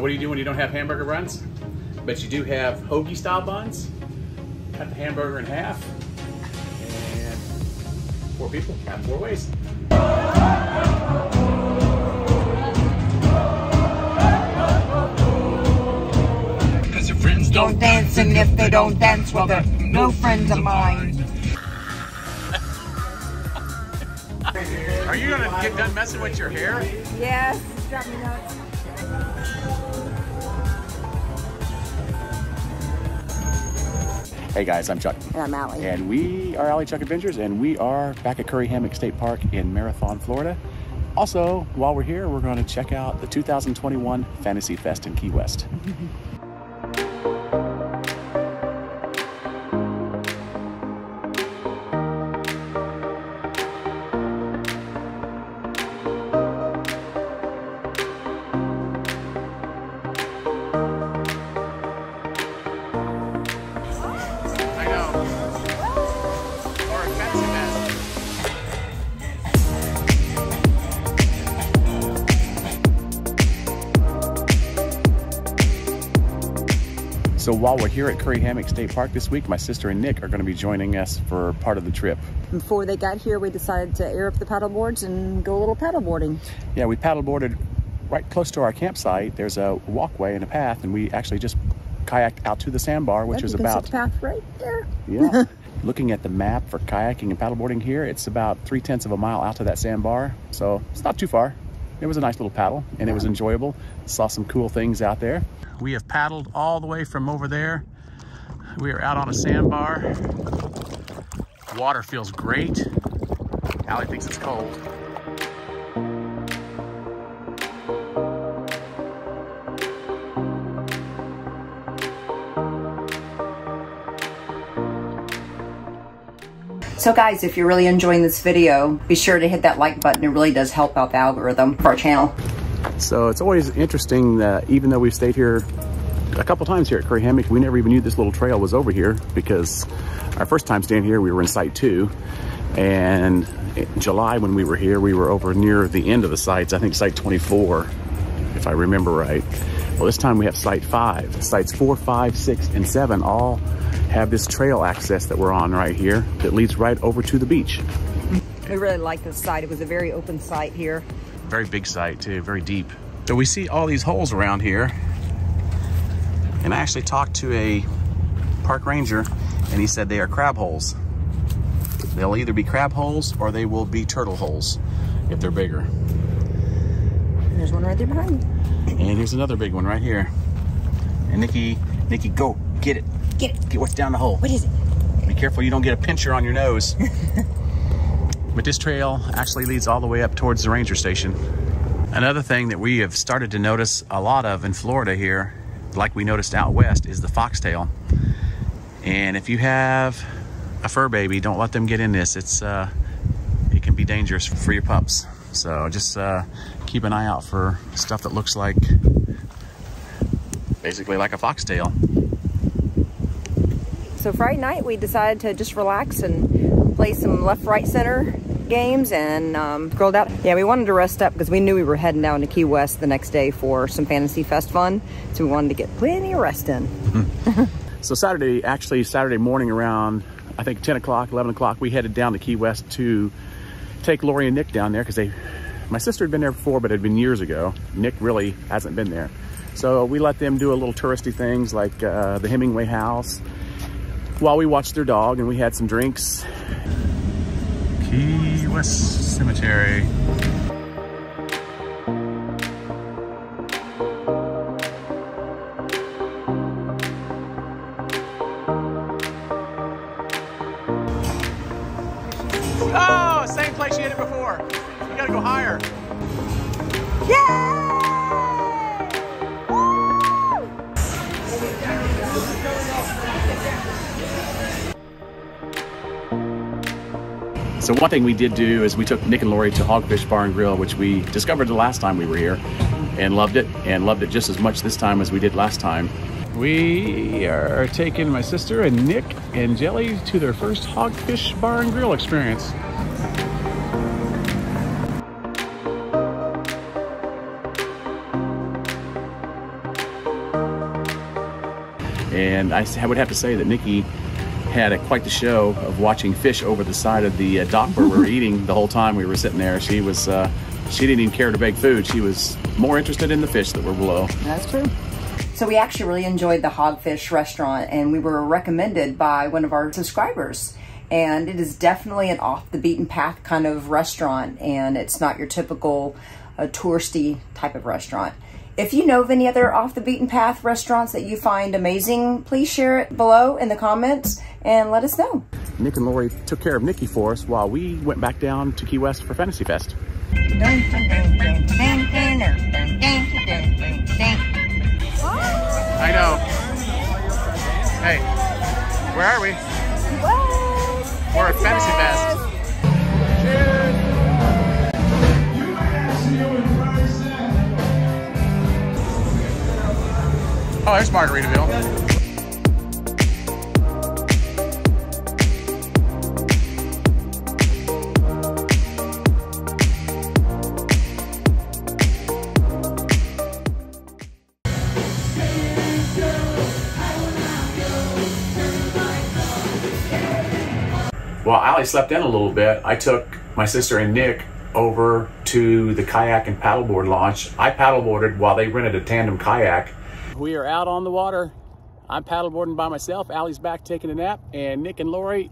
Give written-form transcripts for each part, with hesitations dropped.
So what do you do when you don't have hamburger buns? But you do have hoagie style buns. Cut the hamburger in half. And four people have four ways. Because your friends don't dance, and if they don't dance, well, they're no friends of mine. Are you gonna get done messing with your hair? Yes, it's driving me nuts. Hey guys, I'm Chuck. And I'm Allie. And we are Allie Chuck Adventures, and we are back at Curry Hammock State Park in Marathon, Florida. Also, while we're here, we're going to check out the 2021 Fantasy Fest in Key West. So while we're here at Curry Hammock State Park this week, my sister and Nick are going to be joining us for part of the trip. Before they got here, we decided to air up the paddle boards and go a little paddle boarding. Yeah, we paddle boarded right close to our campsite. There's a walkway and a path, and we actually just kayaked out to the sandbar, which is about... You can see the path right there. Yeah. Looking at the map for kayaking and paddleboarding here, it's about 3/10 of a mile out to that sandbar, so it's not too far. It was a nice little paddle, and it was enjoyable. Saw some cool things out there. We have paddled all the way from over there. We are out on a sandbar. Water feels great. Allie thinks it's cold. So guys, if you're really enjoying this video, be sure to hit that like button. It really does help out the algorithm for our channel. So it's always interesting that even though we've stayed here a couple times here at Curry Hammock, we never even knew this little trail was over here, because our first time staying here, we were in Site 2. And in July when we were here, we were over near the end of the sites. I think Site 24, if I remember right. Well, this time we have Site 5. Sites 4, 5, 6, and 7 all have this trail access that we're on right here that leads right over to the beach. We really like this site. It was a very open site here. Very big site too, very deep. So we see all these holes around here, and I actually talked to a park ranger, and he said they are crab holes. They'll either be crab holes or they will be turtle holes if they're bigger. There's one right there behind me. And here's another big one right here. And Nikki, go get it. Get it. Get what's down the hole. What is it? Be careful you don't get a pincher on your nose. But this trail actually leads all the way up towards the ranger station. Another thing that we have started to notice a lot of in Florida here, like we noticed out west, is the foxtail. And if you have a fur baby, don't let them get in this. It's it can be dangerous for your pups. So just keep an eye out for stuff that looks like, basically like a foxtail. So Friday night, we decided to just relax and play some left-right center games and grilled out. Yeah, we wanted to rest up because we knew we were heading down to Key West the next day for some Fantasy Fest fun. So we wanted to get plenty of rest in. So Saturday morning around, I think 10 o'clock, 11 o'clock, we headed down to Key West to take Lori and Nick down there because my sister had been there before, but it had been years ago. Nick really hasn't been there. So we let them do a little touristy things like the Hemingway House, while we watched their dog and we had some drinks. Key West Cemetery. Oh, same place you hit it before. You gotta go higher. Yeah! So one thing we did do is we took Nick and Lori to Hogfish Bar and Grill, which we discovered the last time we were here, and loved it just as much this time as we did last time. We are taking my sister and Nick and Jelly to their first Hogfish Bar and Grill experience. And I would have to say that Nikki had quite the show of watching fish over the side of the dock where we were eating the whole time we were sitting there. She was, she didn't even care to bake food. She was more interested in the fish that were below. That's true. So we actually really enjoyed the Hogfish restaurant, and we were recommended by one of our subscribers. And it is definitely an off the beaten path kind of restaurant, and it's not your typical touristy type of restaurant. If you know of any other off the beaten path restaurants that you find amazing, please share it below in the comments and let us know. Nick and Lori took care of Nikki for us while we went back down to Key West for Fantasy Fest. I know. Hey, where are we? We're at Fantasy Fest. Oh, there's Margaritaville. Well, Ali slept in a little bit. I took my sister and Nick over to the kayak and paddleboard launch. I paddleboarded while they rented a tandem kayak. We are out on the water. I'm paddleboarding by myself. Ali's back taking a nap, and Nick and Lori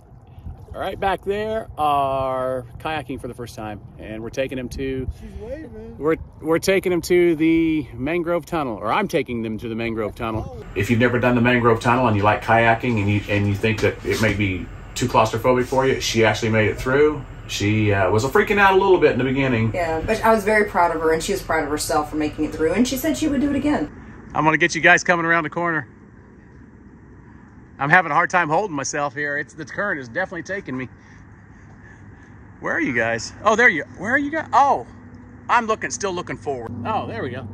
right back there are kayaking for the first time, and we're taking them to— she's waving. We're taking them to the mangrove tunnel, or I'm taking them to the mangrove tunnel. If you've never done the mangrove tunnel and you like kayaking and you think that it may be too claustrophobic for you, she actually made it through. She was freaking out a little bit in the beginning. Yeah, but I was very proud of her, and she was proud of herself for making it through, and she said she would do it again. I'm gonna get you guys coming around the corner. I'm having a hard time holding myself here. It's— the current is definitely taking me. Where are you guys? Oh, there you— where are you guys? Oh, I'm looking— still looking forward. Oh, there we go.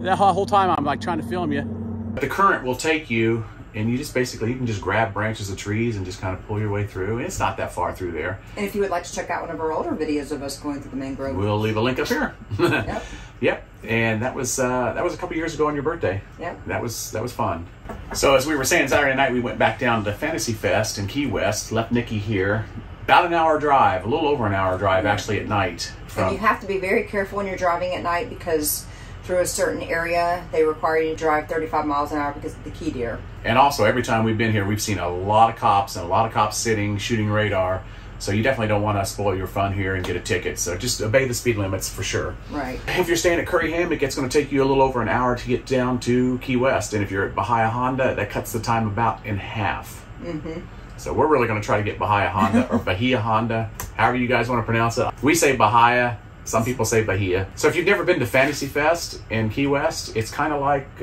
The whole time I'm like trying to film you. The current will take you, and you just basically, you can just grab branches of trees and just kind of pull your way through. And it's not that far through there. And if you would like to check out one of our older videos of us going through the mangrove, we'll leave a link up here. Yep. Yep. And that was a couple years ago on your birthday. Yep. That was fun. So as we were saying, Saturday night we went back down to Fantasy Fest in Key West, left Nikki here. About an hour drive, a little over an hour drive actually at night. And you have to be very careful when you're driving at night, because through a certain area, they require you to drive 35 miles an hour because of the key deer. And also, every time we've been here, we've seen a lot of cops, and a lot of cops sitting, shooting radar. So you definitely don't want to spoil your fun here and get a ticket. So just obey the speed limits for sure. Right. If you're staying at Curry Hammock, it's going to take you a little over an hour to get down to Key West. And if you're at Bahia Honda, that cuts the time about in half. Mm-hmm. So we're really going to try to get Bahia Honda, or Bahia Honda, however you guys want to pronounce it. We say Bahia. Some people say Bahia. So if you've never been to Fantasy Fest in Key West, it's kind of like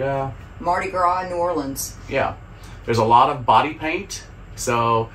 Mardi Gras in New Orleans. Yeah. There's a lot of body paint. So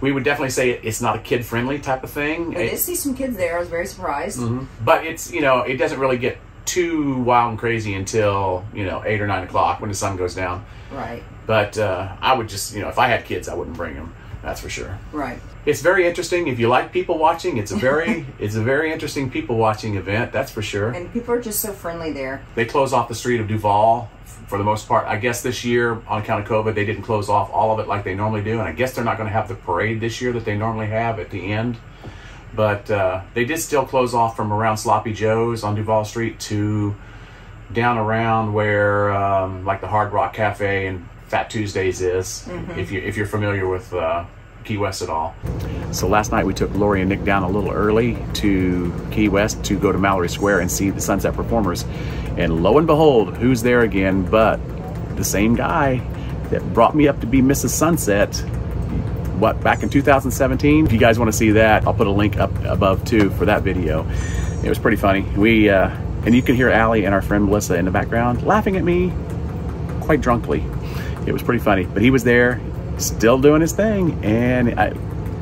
we would definitely say it's not a kid-friendly type of thing. I did see some kids there. I was very surprised. Mm-hmm. But it's, you know, it doesn't really get too wild and crazy until, you know, 8 or 9 o'clock when the sun goes down. Right. But I would just, you know, if I had kids, I wouldn't bring them. That's for sure. Right. It's very interesting. If you like people watching, it's a very interesting people watching event, that's for sure. And people are just so friendly there. They close off the street of Duval for the most part. I guess this year, on account of COVID, they didn't close off all of it like they normally do. And I guess they're not going to have the parade this year that they normally have at the end. But they did still close off from around Sloppy Joe's on Duval Street to down around where like the Hard Rock Cafe and Fat Tuesdays is, mm-hmm. if you're familiar with Key West at all. So last night we took Lori and Nick down a little early to Key West to go to Mallory Square and see the Sunset performers. And lo and behold, who's there again but the same guy that brought me up to be Mrs. Sunset, what, back in 2017? If you guys want to see that, I'll put a link up above too for that video. It was pretty funny. We and you can hear Allie and our friend Melissa in the background laughing at me quite drunkly. It was pretty funny, but he was there still doing his thing, and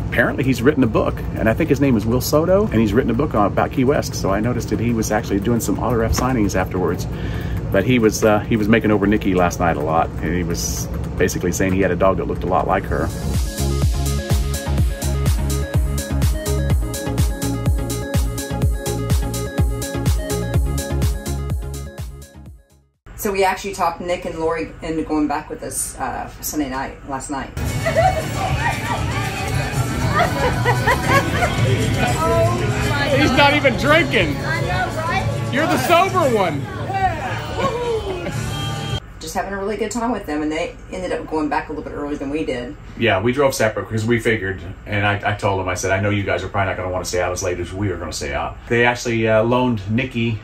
apparently he's written a book, and I think his name is Will Soto, and he's written a book about Key West. So I noticed that he was actually doing some autograph signings afterwards, but he was making over Nikki last night a lot, and he was basically saying he had a dog that looked a lot like her. So we actually talked Nick and Lori into going back with us for Sunday night, last night. Oh my He's God. Not even drinking. I know, right? You're the sober one. Just having a really good time with them, and they ended up going back a little bit earlier than we did. Yeah, we drove separate because we figured, and I told them, I said, I know you guys are probably not going to want to stay out as late as we are going to stay out. They actually loaned Nikki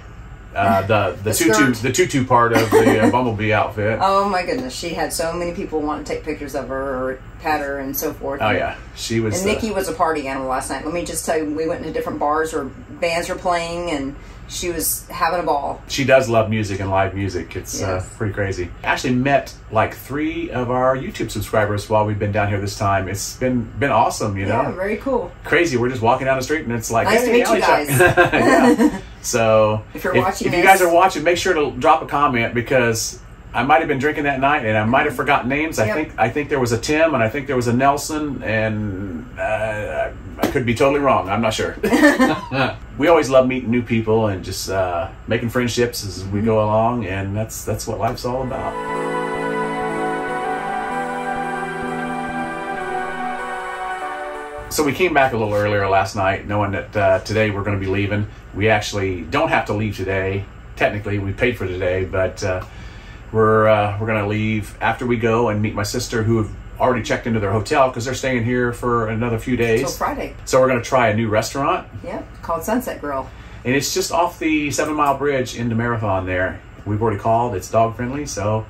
the tutu part of the Bumblebee outfit. Oh my goodness, she had so many people want to take pictures of her or pet her and so forth. Oh yeah, she was. And Nikki was a party animal last night. Let me just tell you, we went to different bars where bands were playing and. She was having a ball. She does love music and live music. It's pretty crazy. Actually met like 3 of our YouTube subscribers while we've been down here this time. It's been awesome, you know? Yeah, very cool. Crazy, we're just walking down the street and it's like, nice to meet you guys. Yeah. So if you guys are watching, make sure to drop a comment because I might have been drinking that night and I might have forgotten names. Yep. I think there was a Tim and I think there was a Nelson and I could be totally wrong. I'm not sure. We always love meeting new people and just making friendships as we go along, and that's what life's all about. So we came back a little earlier last night, knowing that today we're going to be leaving. We actually don't have to leave today. Technically, we paid for today, but we're going to leave after we go and meet my sister, who have already checked into their hotel because they're staying here for another few days. Until Friday. So we're going to try a new restaurant. Yeah, called Sunset Grill. And it's just off the 7 Mile Bridge into Marathon there. We've already called. It's dog friendly. So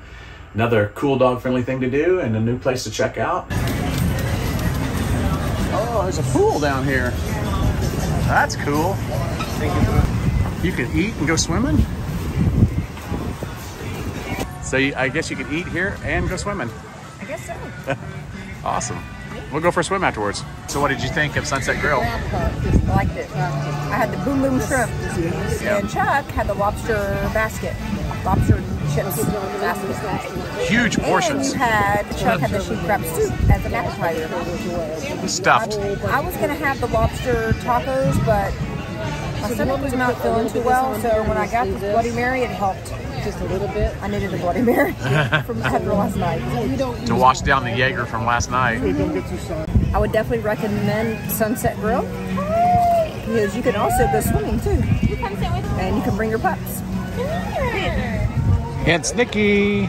another cool dog friendly thing to do and a new place to check out. Oh, there's a pool down here. That's cool. You can eat and go swimming. So I guess you could eat here and go swimming. I guess so. Awesome. We'll go for a swim afterwards. So what did you think of Sunset Grill? I liked it. I had the boom boom shrimp. And Chuck had the lobster basket. Lobster chips basket. Huge portions. And Chuck had the sheep crab soup as an appetizer. Stuffed. I was going to have the lobster tacos, but my stomach was not feeling too well, so when I got the Bloody Mary, it helped. Just a little bit. I needed a Bloody Mary from after last night. To wash down the Jaeger from last night. I would definitely recommend Sunset Grill because you can also go swimming too. You come sit with me. And you can bring your pups. It's Nikki.